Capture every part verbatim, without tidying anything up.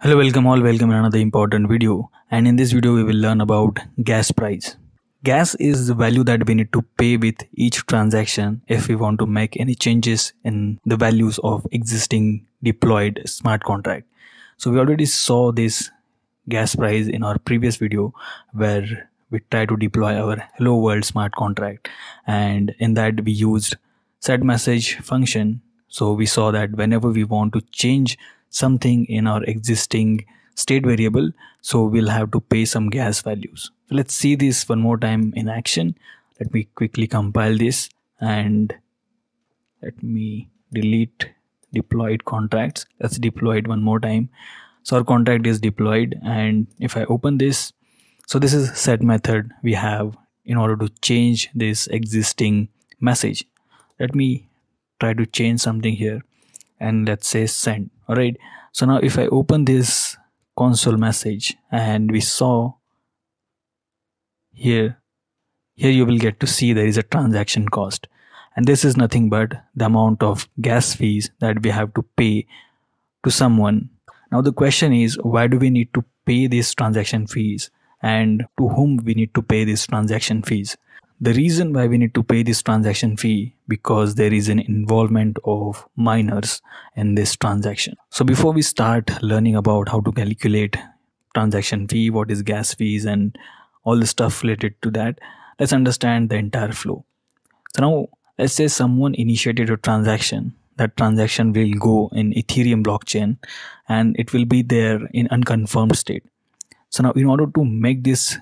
Hello, welcome all, welcome to another important video, and in this video we will learn about gas price. Gas is the value that we need to pay with each transaction if we want to make any changes in the values of existing deployed smart contract. So we already saw this gas price in our previous video where we try to deploy our hello world smart contract, and in that we used set message function. So we saw that whenever we want to change something in our existing state variable, so we'll have to pay some gas values. So let's see this one more time in action. Let me quickly compile this and let me delete deployed contracts. Let's deploy it one more time. So our contract is deployed, and if I open this, so this is set method we have in order to change this existing message. Let me try to change something here and let's say send. Alright, so now if I open this console message, and we saw here, here you will get to see there is a transaction cost, and this is nothing but the amount of gas fees that we have to pay to someone. Now the question is, why do we need to pay these transaction fees, and to whom we need to pay these transaction fees? The reason why we need to pay this transaction fee, because there is an involvement of minors in this transaction. So before we start learning about how to calculate transaction fee, what is gas fees and all the stuff related to that, let's understand the entire flow. So now let's say someone initiated a transaction. That transaction will go in Ethereum blockchain and it will be there in unconfirmed state. So now in order to make this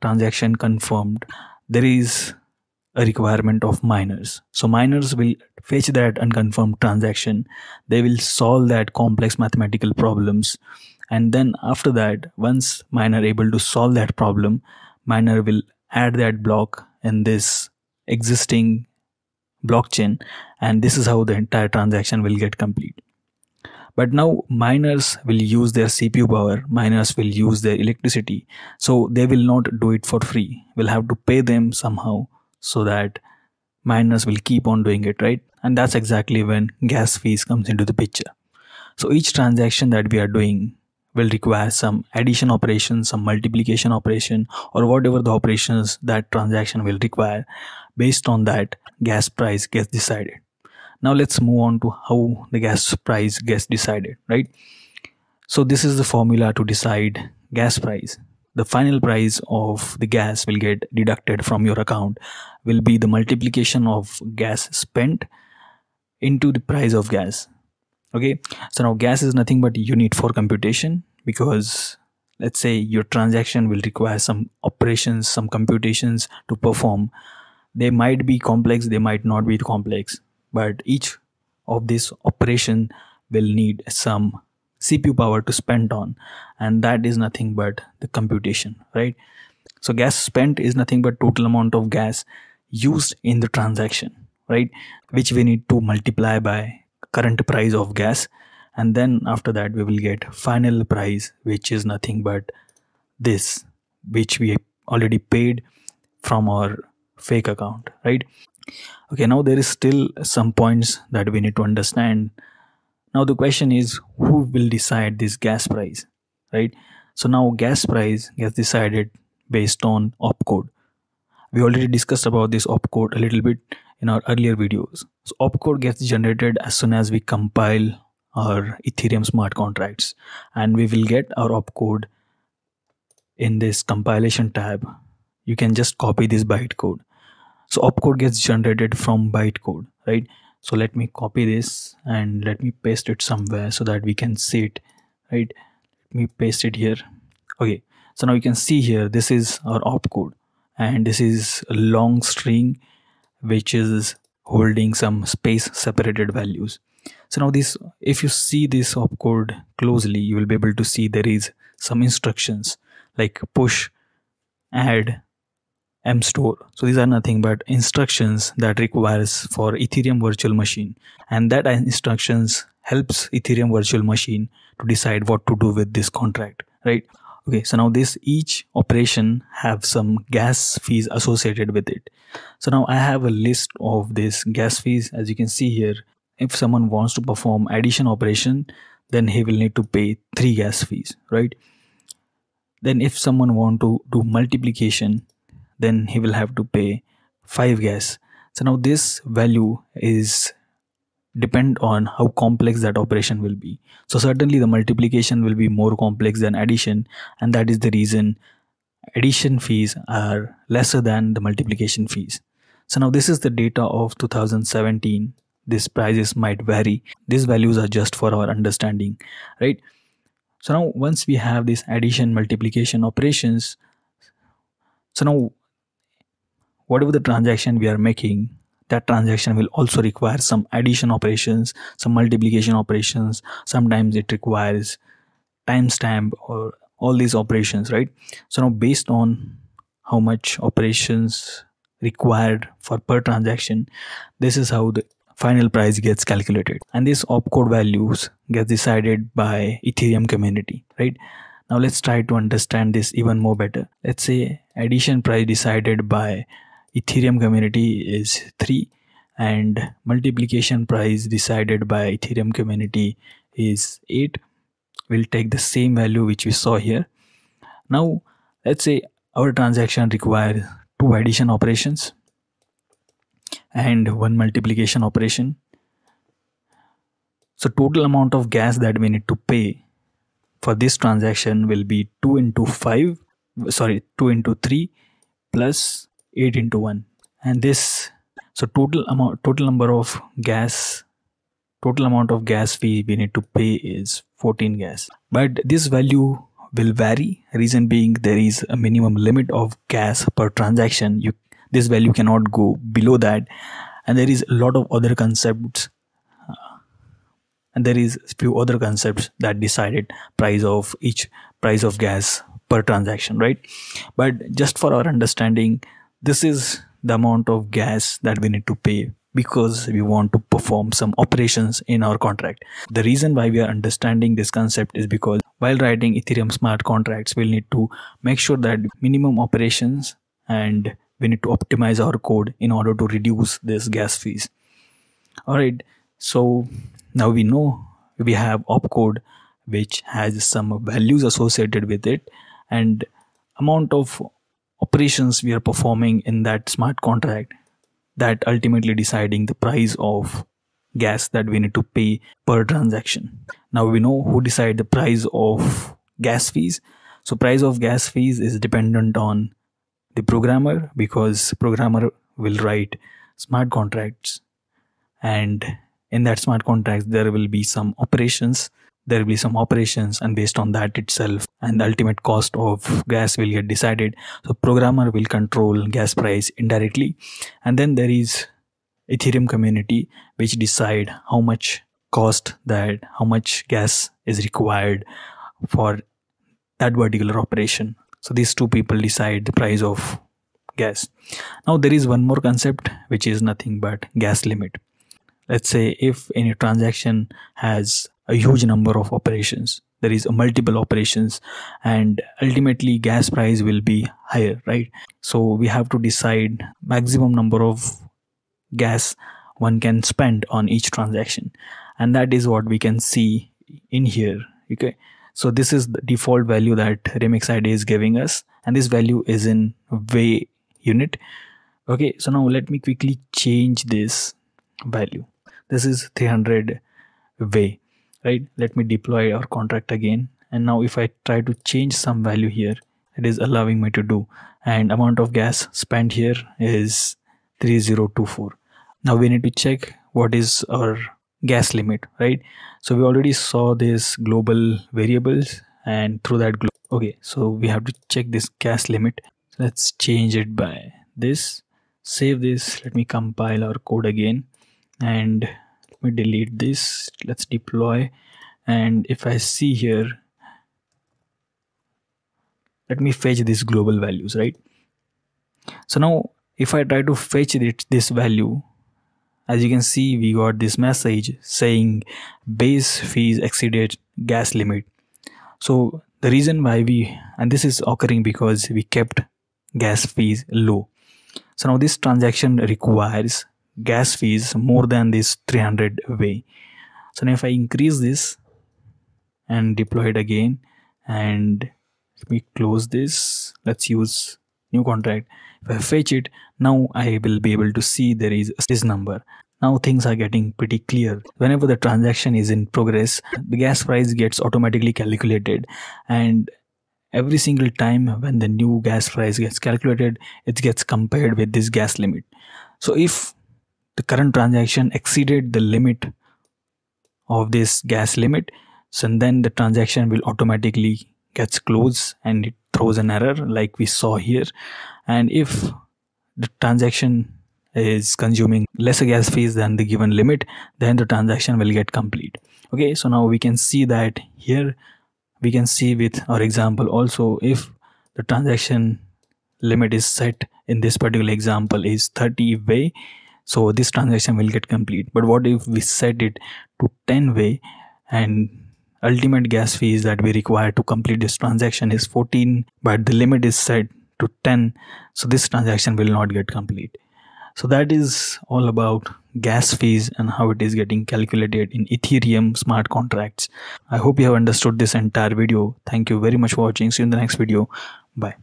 transaction confirmed, there is a requirement of miners. So miners will fetch that unconfirmed transaction. They will solve that complex mathematical problems. And then after that, once miner able to solve that problem, miner will add that block in this existing blockchain. And this is how the entire transaction will get complete. But now miners will use their C P U power, miners will use their electricity, so they will not do it for free. We'll have to pay them somehow so that miners will keep on doing it, right? And that's exactly when gas fees comes into the picture. So each transaction that we are doing will require some addition operation, some multiplication operation, or whatever the operations that transaction will require. Based on that, gas price gets decided. Now let's move on to how the gas price gets decided, right? So this is the formula to decide gas price. The final price of the gas will get deducted from your account, will be the multiplication of gas spent into the price of gas. Okay, so now gas is nothing but unit for computation, because let's say your transaction will require some operations, some computations to perform. They might be complex, they might not be complex. But each of this operation will need some C P U power to spend on, and that is nothing but the computation, right? So gas spent is nothing but total amount of gas used in the transaction, right? Which we need to multiply by current price of gas, and then after that we will get final price, which is nothing but this, which we already paid from our fake account, right? Okay, now there is still some points that we need to understand. Now the question is, who will decide this gas price, right? So now gas price gets decided based on opcode. We already discussed about this opcode a little bit in our earlier videos. So opcode gets generated as soon as we compile our Ethereum smart contracts, and we will get our opcode in this compilation tab. You can just copy this bytecode. So opcode gets generated from bytecode, right? So let me copy this and let me paste it somewhere so that we can see it, right? Let me paste it here. Okay, so now you can see here, this is our opcode, and this is a long string which is holding some space separated values. So now this, if you see this opcode closely, you will be able to see there is some instructions like push, add, mstore. So these are nothing but instructions that requires for Ethereum virtual machine, and that instructions helps Ethereum virtual machine to decide what to do with this contract, right? Okay, so now this each operation have some gas fees associated with it. So now I have a list of this gas fees. As you can see here, if someone wants to perform addition operation, then he will need to pay three gas fees, right? Then if someone want to do multiplication, then he will have to pay five gas. So now this value is depend on how complex that operation will be. So certainly the multiplication will be more complex than addition, and that is the reason addition fees are lesser than the multiplication fees. So now this is the data of two thousand seventeen. These prices might vary. These values are just for our understanding, right? So now once we have this addition multiplication operations, so now whatever the transaction we are making, that transaction will also require some addition operations, some multiplication operations. Sometimes it requires timestamp or all these operations, right? So now based on how much operations required for per transaction, this is how the final price gets calculated, and this opcode values gets decided by Ethereum community, right? Now let's try to understand this even more better. Let's say addition price decided by Ethereum community is three, and multiplication price decided by Ethereum community is eight. We'll take the same value which we saw here. Now let's say our transaction requires two addition operations and one multiplication operation. So total amount of gas that we need to pay for this transaction will be two into five sorry two into three plus eight into one, and this, so total amount total number of gas total amount of gas fee we need to pay is fourteen gas. But this value will vary, reason being there is a minimum limit of gas per transaction. You this value cannot go below that, and there is a lot of other concepts uh, and there is few other concepts that decided price of each price of gas per transaction, right? But just for our understanding, this is the amount of gas that we need to pay because we want to perform some operations in our contract. The reason why we are understanding this concept is because while writing Ethereum smart contracts, we'll need to make sure that minimum operations, and we need to optimize our code in order to reduce this gas fees. All right, so now we know we have opcode, which has some values associated with it, and amount of operations we are performing in that smart contract that ultimately deciding the price of gas that we need to pay per transaction. Now we know who decide the price of gas fees. So price of gas fees is dependent on the programmer, because programmer will write smart contracts, and in that smart contract there will be some operations there will be some operations and based on that itself, and the ultimate cost of gas will get decided. So programmer will control gas price indirectly, and then there is Ethereum community which decide how much cost that how much gas is required for that particular operation. So these two people decide the price of gas. Now there is one more concept which is nothing but gas limit. Let's say if any transaction has a huge number of operations, there is a multiple operations, and ultimately gas price will be higher, right? So we have to decide maximum number of gas one can spend on each transaction, and that is what we can see in here. Okay, so this is the default value that Remix I D E is giving us, and this value is in wei unit. Okay, so now let me quickly change this value. This is three hundred wei, right? Let me deploy our contract again, and now if I try to change some value here, it is allowing me to do, and amount of gas spent here is three thousand twenty-four. Now we need to check what is our gas limit, right? So we already saw this global variables, and through that okay so we have to check this gas limit. Let's change it by this, save this, let me compile our code again, and let me delete this. Let's deploy, and if I see here, let me fetch these global values, right? So now if I try to fetch it, this value, as you can see, we got this message saying base fees exceeded gas limit. So the reason why we, and this is occurring because we kept gas fees low. So now this transaction requires gas fees more than this three hundred wei. So now if I increase this, and deploy it again. And let me close this. Let's use new contract. If I fetch it, now I will be able to see there is this number. Now things are getting pretty clear. Whenever the transaction is in progress, the gas price gets automatically calculated, and every single time when the new gas price gets calculated, it gets compared with this gas limit. So if the current transaction exceeded the limit of this gas limit, so then the transaction will automatically gets closed and it throws an error like we saw here. And if the transaction is consuming lesser gas fees than the given limit, then the transaction will get complete. Okay, so now we can see that here. We can see with our example also, if the transaction limit is set in this particular example is thirty wei, so this transaction will get complete. But what if we set it to ten wei, and ultimate gas fees that we require to complete this transaction is fourteen, but the limit is set to ten, so this transaction will not get complete. So that is all about gas fees and how it is getting calculated in Ethereum smart contracts. I hope you have understood this entire video. Thank you very much for watching. See you in the next video. Bye.